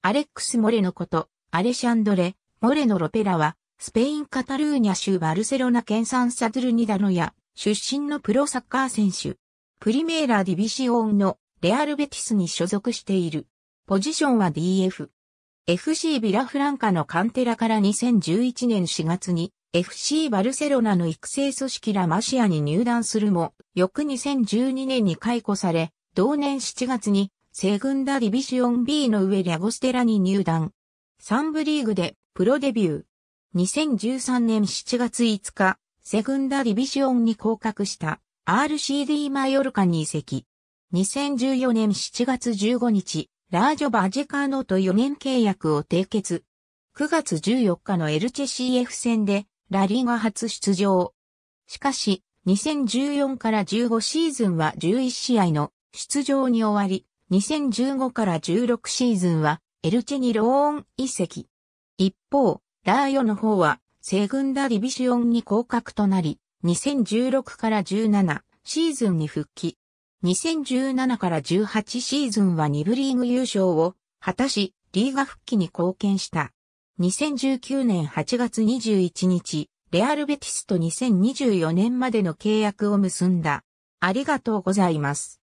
アレックス・モレノこと、アレシャンドレ・モレノ・ロペラは、スペイン・カタルーニャ州バルセロナ県サン・サドゥルニダノヤ出身のプロサッカー選手。プリメーラ・ディビシオンのレアル・ベティスに所属している。ポジションは DF。FC ビラフランカのカンテラから2011年4月に FC バルセロナの育成組織ラ・マシアに入団するも、翌2012年に解雇され、同年7月にセグンダ・ディビシオン B の上ラゴステラに入団。3部リーグでプロデビュー。2013年7月5日、セグンダ・ディビシオンに降格した。RCD マヨルカに移籍。2014年7月15日、ラージョ・バジェカーノと4年契約を締結。9月14日のエルチェ CF 戦で、ラリーガ初出場。しかし、2014から15シーズンは11試合の出場に終わり、2015から16シーズンは、エルチェにローン移籍。一方、ラーヨの方は、セグンダ・ディビシオンに降格となり、2016から17シーズンに復帰。2017から18シーズンは2部リーグ優勝を果たし、リーガ復帰に貢献した。2019年8月21日、レアル・ベティスと2024年までの契約を結んだ。ありがとうございます。